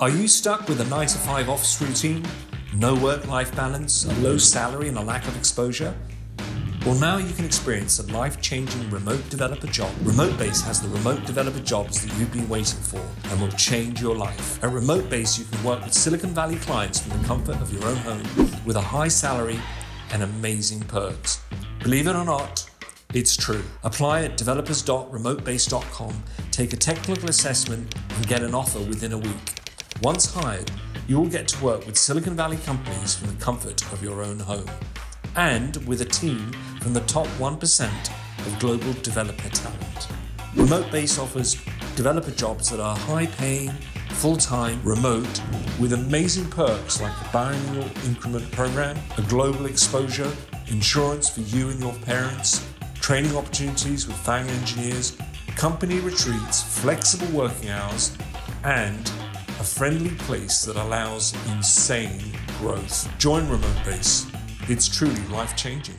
Are you stuck with a 9-to-5 office routine, no work-life balance, a low salary and a lack of exposure? Well, now you can experience a life-changing remote developer job. Remotebase has the remote developer jobs that you've been waiting for and will change your life. At Remotebase, you can work with Silicon Valley clients from the comfort of your own home with a high salary and amazing perks. Believe it or not, it's true. Apply at developers.remotebase.com, take a technical assessment and get an offer within a week. Once hired, you will get to work with Silicon Valley companies from the comfort of your own home and with a team from the top 1% of global developer talent. Remotebase offers developer jobs that are high-paying, full-time, remote, with amazing perks like a biannual increment program, a global exposure, insurance for you and your parents, training opportunities with FANG engineers, company retreats, flexible working hours, and a friendly place that allows insane growth. Join Remotebase. It's truly life-changing.